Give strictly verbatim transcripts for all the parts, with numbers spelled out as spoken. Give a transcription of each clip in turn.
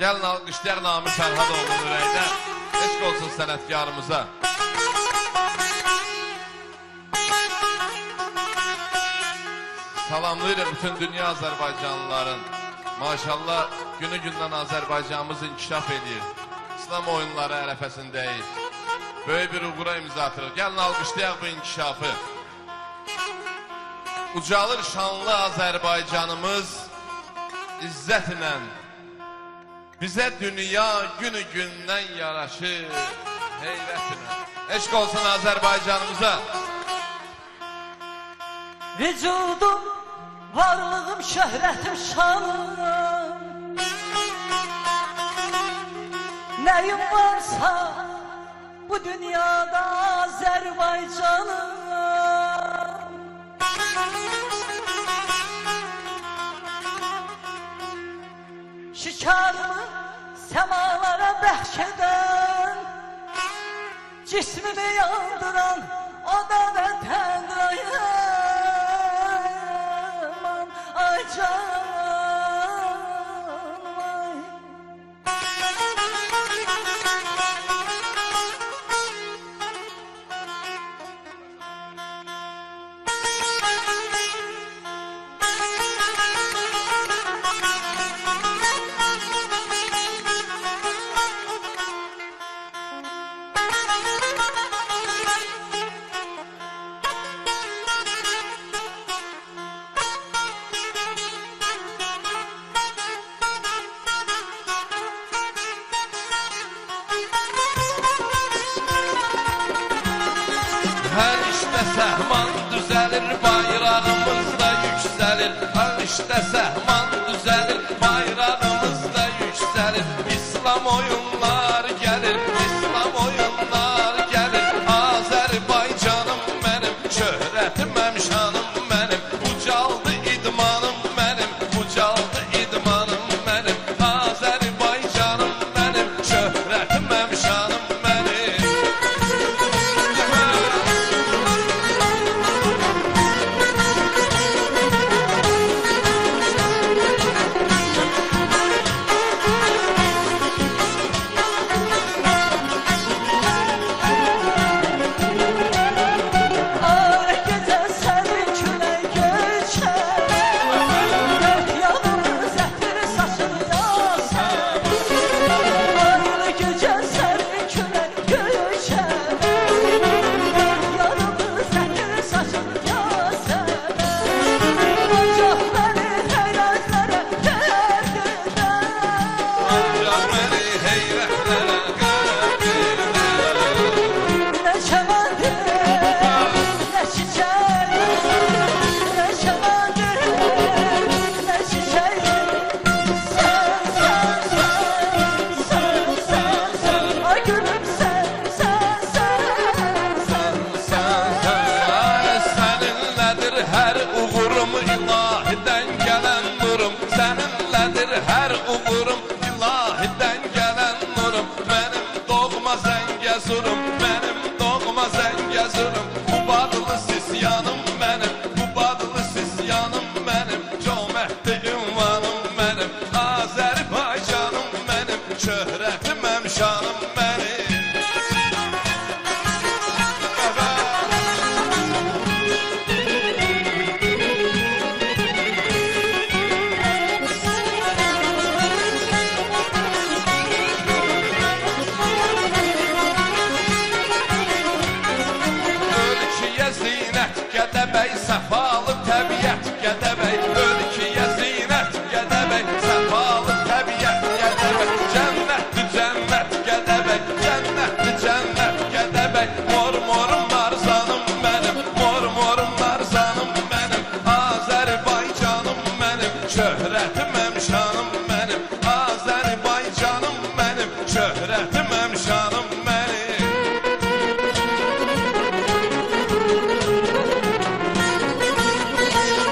Gəlin alqışlayaq Amir Sərhanovlunun ürəyinə. Eşq olsun sənətkarımıza. Salamlayırıq bütün dünya Azərbaycanlıların. Maşallah günü gündən Azərbaycanımız inkişaf edir. İslam oyunları ərəfəsindəyik. Böyük bir uğura imza atırıq. Gəlin alqışlayaq bu inkişafı. Ucalır şanlı Azərbaycanımız izzətlə. Bizə dünya günü gündən yaraşır heyrətinə. Eşq olsun Azərbaycanımıza. Vücudum, varlığım, şöhrətim, şanım. Nəyim varsa bu dünyada Azərbaycanım. Şikarımı semalara bəxşədən, cismimi yandıran o da vətəndir ayım. Səhman düzəlir, bayrağımız da yüksəlir. Hər işdə səhman düzəlir, bayrağımız da yüksəlir. İslam oyunlar gəlir, İslam oyunlar gəlir. Azərbaycanım mənim, şöhrətim, şanım mənim. Ucaldı idmanım mənim, ucaldı idmanım mənim. Azərbaycanım mənim, şöhrətim, şanım mənim. Hər umurum, ilahiden gelen nurum. Mənim doğma Zəngəzurum, mənim doğma Zəngəzurum. Bu badlı sisyanım mənim, bu badlı sisyanım mənim. Comətli ünvanım mənim, Azərbaycanım mənim. Şöhrətim, şanım mənim. Gədəbəy, səfalı təbiət, gədəbəy. Ölkiyə zinət, gədəbəy. Səfalı təbiət, gədəbəy. Cənnətdir cənnət, gədəbəy. Cənnətdir cənnət, gədəbəy. Mor morum narzanım mənim, mor morum narzanım mənim. Azərbaycanım mənim, şöhrətim, şanım mənim. Azərbaycanım mənim, şöhrətim, şanım mənim. We'll be right back.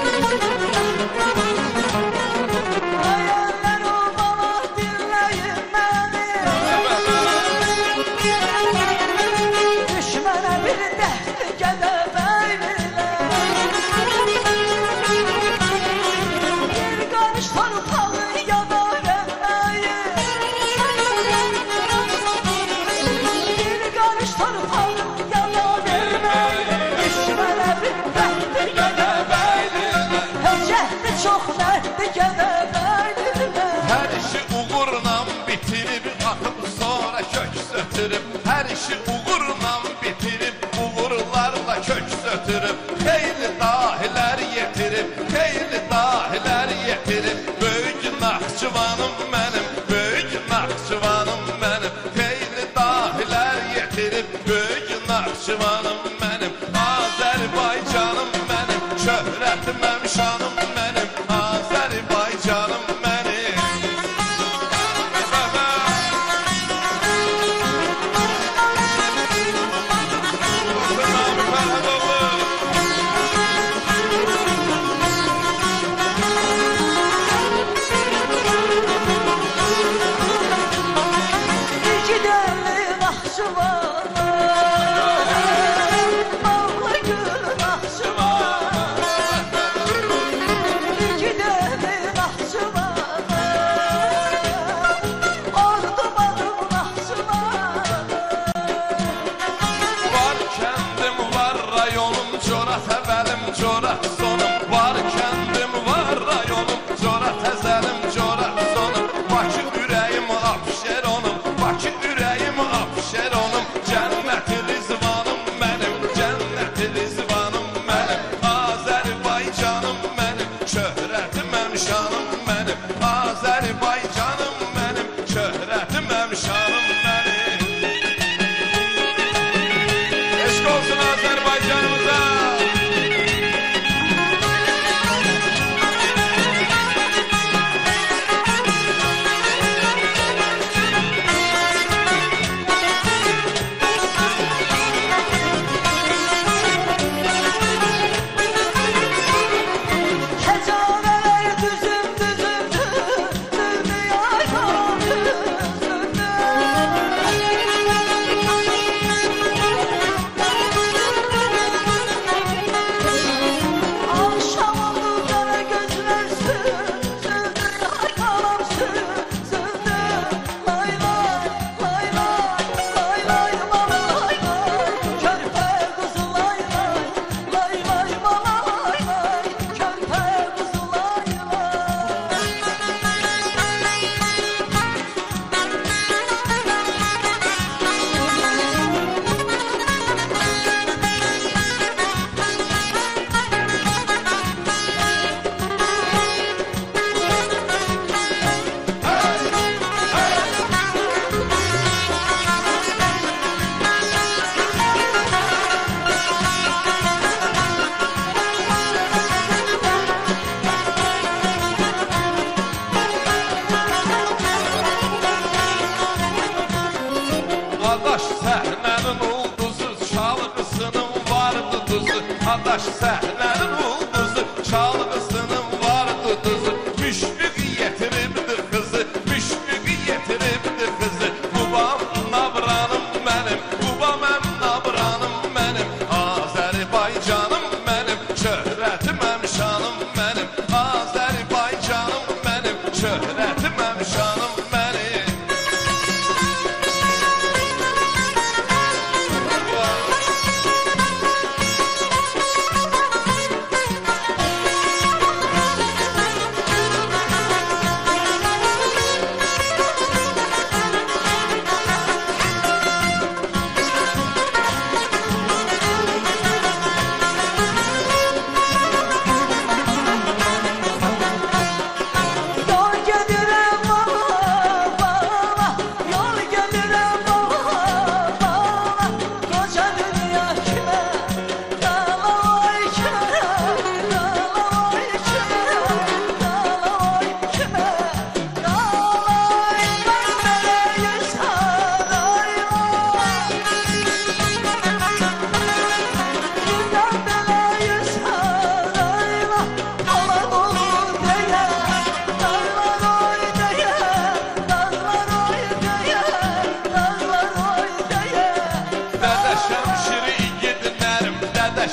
taş səhlənin ulduzu, çalğısının vardı qızı, müşfiq yetirimdi qızı, müşfiq yetirimdi qızı. Qubam nabranım mənim, Qubam əm nabranım mənim, Azərbaycanım mənim, şöhrətim əm şanım mənim, Azərbaycanım mənim, şöhrətim əm şanım mənim.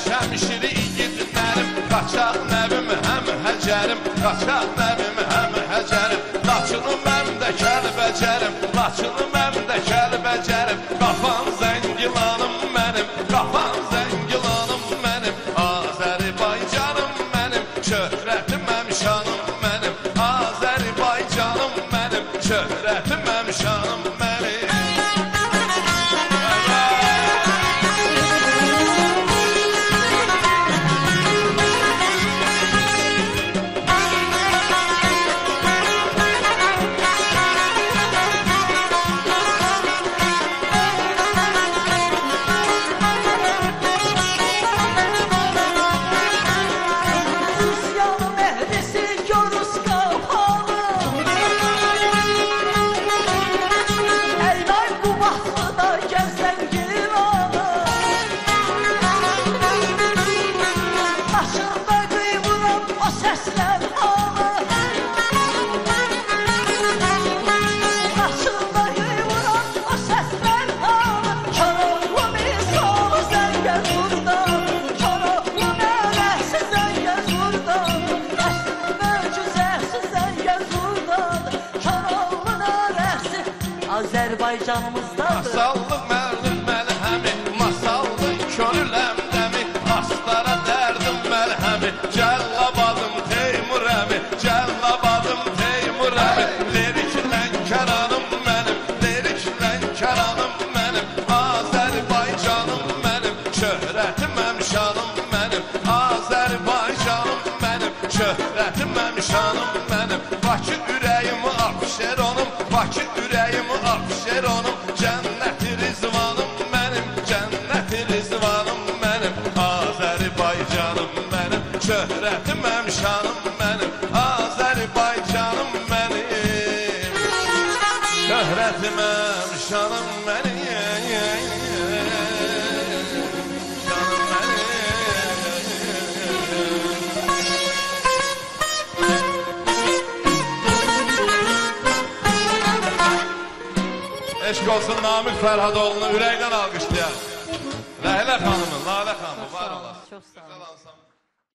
Şəmişiri iqid mənim, qaçaq nəvim həm həcərim, qaçaq nəvim həm həcərim. Laçını mən də Kəlbəcərim, laçını mən də Kəlbəcərim. Qafam zəngilanım mənim, qafam zəngilanım mənim. Azərbaycanım mənim, şöhrətim əmşanım mənim. Azərbaycanım mənim, şöhrətim əmşanım mənim. Azərbaycanımızdadır. Masallıq mənim məlhəmi, masallıq könül əmdəmi, aslara dərdim məlhəmi, Cəllabadım Teymurəmi, Cəllabadım Teymurəmi. Lirik Lənkəranım mənim, lirik Lənkəranım mənim, Azərbaycanım mənim, şöhrətim əmşanım mənim, Azərbaycanım mənim, şöhrətim əmşanım mənim. Bakı ürəyimi Abşeronum, Bakı ürəyimi Abşeronum, cənnəti rizvanım mənim, cənnəti rizvanım mənim. Azərbaycanım mənim, şöhrətim əmşanım mənim, Azərbaycanım mənim, şöhrətim əmşanım mənim. Eşk olsun Amir Sərhanovlunu ürəkdən alqışlayan Leyla xanımın, Lalə xanımın var olasın. Çox sağ olun.